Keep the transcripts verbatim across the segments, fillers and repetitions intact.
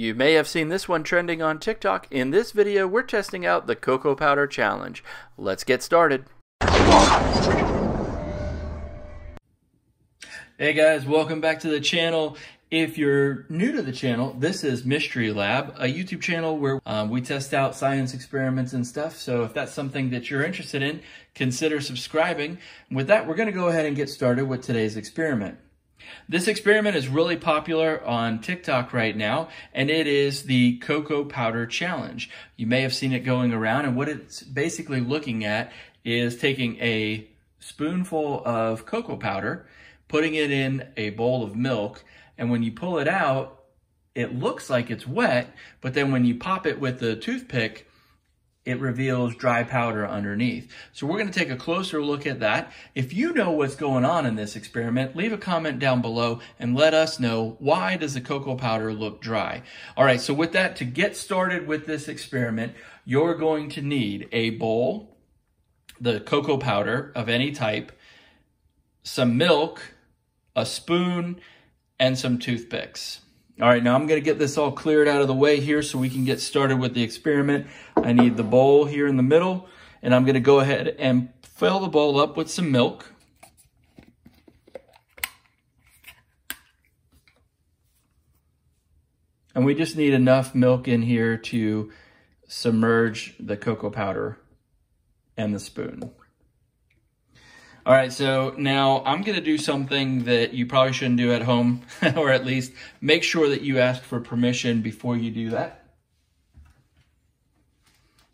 You may have seen this one trending on TikTok. In this video, we're testing out the cocoa powder challenge. Let's get started. Hey guys, welcome back to the channel. If you're new to the channel, this is Mystery Lab, a YouTube channel where um, we test out science experiments and stuff. So if that's something that you're interested in, consider subscribing. With that, we're going to go ahead and get started with today's experiment. This experiment is really popular on TikTok right now, and it is the cocoa powder challenge. You may have seen it going around, and what it's basically looking at is taking a spoonful of cocoa powder, putting it in a bowl of milk, and when you pull it out, it looks like it's wet, but then when you pop it with the toothpick, it reveals dry powder underneath. So we're going to take a closer look at that. If you know what's going on in this experiment, leave a comment down below and let us know, why does the cocoa powder look dry? All right, so with that, to get started with this experiment, you're going to need a bowl, the cocoa powder of any type, some milk, a spoon, and some toothpicks. All right, now I'm gonna get this all cleared out of the way here so we can get started with the experiment. I need the bowl here in the middle, and I'm gonna go ahead and fill the bowl up with some milk. And we just need enough milk in here to submerge the cocoa powder and the spoon. All right, so now I'm gonna do something that you probably shouldn't do at home, or at least make sure that you ask for permission before you do that.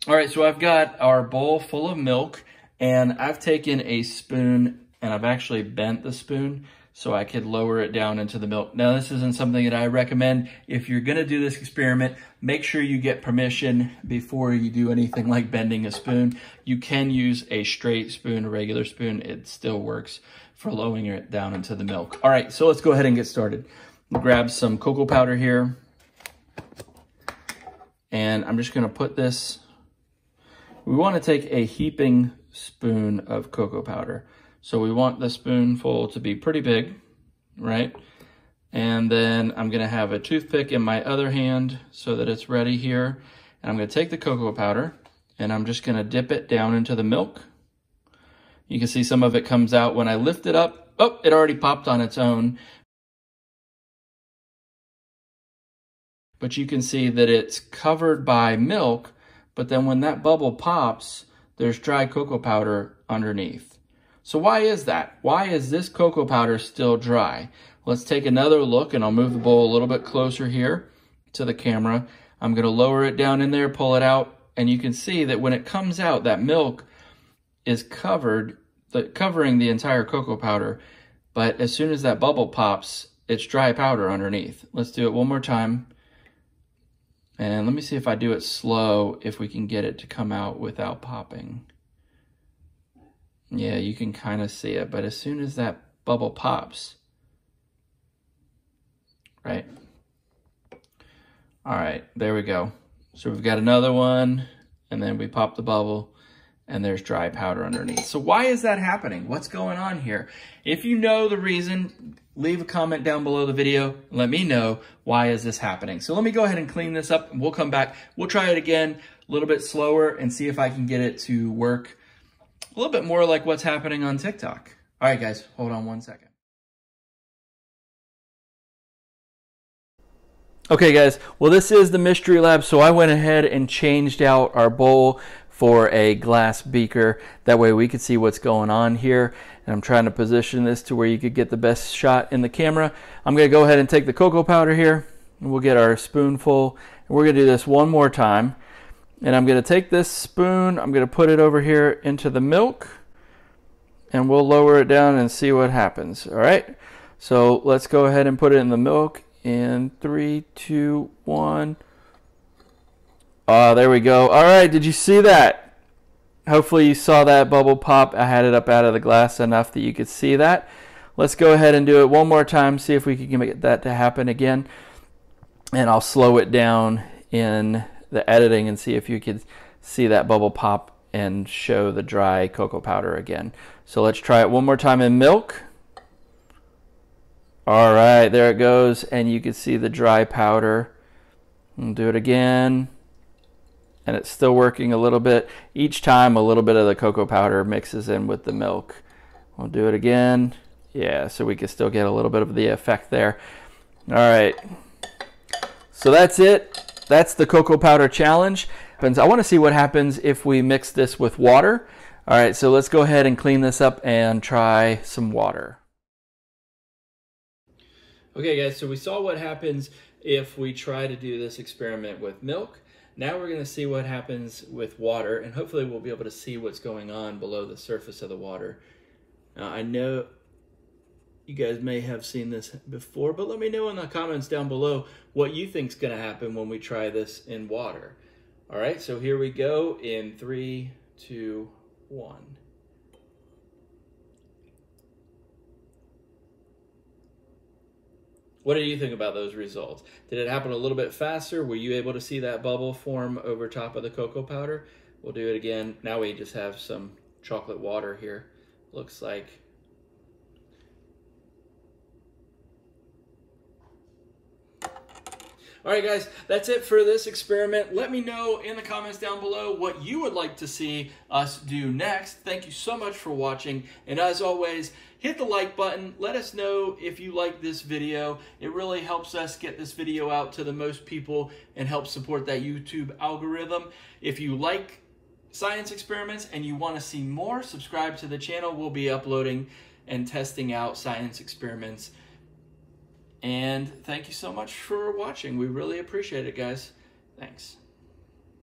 All right, so I've got our bowl full of milk, and I've taken a spoon, and I've actually bent the spoon so I could lower it down into the milk. Now, this isn't something that I recommend. If you're gonna do this experiment, make sure you get permission before you do anything like bending a spoon. You can use a straight spoon, a regular spoon. It still works for lowering it down into the milk. All right, so let's go ahead and get started. Grab some cocoa powder here, and I'm just gonna put this, we wanna take a heaping spoon of cocoa powder. So we want the spoonful to be pretty big, right? And then I'm gonna have a toothpick in my other hand so that it's ready here. And I'm gonna take the cocoa powder, and I'm just gonna dip it down into the milk. You can see some of it comes out when I lift it up. Oh, it already popped on its own. But you can see that it's covered by milk, but then when that bubble pops, there's dry cocoa powder underneath. So why is that? Why is this cocoa powder still dry? Let's take another look, and I'll move the bowl a little bit closer here to the camera. I'm gonna lower it down in there, pull it out, and you can see that when it comes out, that milk is covered, the, covering the entire cocoa powder, but as soon as that bubble pops, it's dry powder underneath. Let's do it one more time. And let me see if I do it slow, if we can get it to come out without popping. Yeah, you can kind of see it, but as soon as that bubble pops, right? All right, there we go. So we've got another one, and then we pop the bubble, and there's dry powder underneath. So why is that happening? What's going on here? If you know the reason, leave a comment down below the video. Let me know, why is this happening? So let me go ahead and clean this up, and we'll come back. We'll try it again a little bit slower and see if I can get it to work a little bit more like what's happening on TikTok. All right, guys, hold on one second. Okay, guys, well, this is the Mystery Lab, so I went ahead and changed out our bowl for a glass beaker. That way we could see what's going on here. And I'm trying to position this to where you could get the best shot in the camera. I'm gonna go ahead and take the cocoa powder here, and we'll get our spoonful. And we're gonna do this one more time. And I'm gonna take this spoon, I'm gonna put it over here into the milk, and we'll lower it down and see what happens, all right? So let's go ahead and put it in the milk in three, two, one. Oh, there we go. All right, did you see that? Hopefully you saw that bubble pop. I had it up out of the glass enough that you could see that. Let's go ahead and do it one more time, see if we can get that to happen again. And I'll slow it down in the editing and see if you could see that bubble pop and show the dry cocoa powder again. So let's try it one more time in milk. All right, there it goes, and you can see the dry powder And do it again. And it's still working a little bit. Each time a little bit of the cocoa powder mixes in with the milk. We'll do it again. Yeah, so we can still get a little bit of the effect there. All right, so that's it. That's the cocoa powder challenge. I want to see what happens if we mix this with water. All right, so let's go ahead and clean this up and try some water. Okay guys, so we saw what happens if we try to do this experiment with milk. Now we're going to see what happens with water, and hopefully we'll be able to see what's going on below the surface of the water. Now, I know you guys may have seen this before, but let me know in the comments down below what you think is going to happen when we try this in water. All right, so here we go in three, two, one. What do you think about those results? Did it happen a little bit faster? Were you able to see that bubble form over top of the cocoa powder? We'll do it again. Now we just have some chocolate water here, looks like. All right, guys, that's it for this experiment. Let me know in the comments down below what you would like to see us do next. Thank you so much for watching. And as always, hit the like button. Let us know if you like this video. It really helps us get this video out to the most people and help support that YouTube algorithm. If you like science experiments and you want to see more, subscribe to the channel. We'll be uploading and testing out science experiments. And thank you so much for watching. We really appreciate it, guys. Thanks.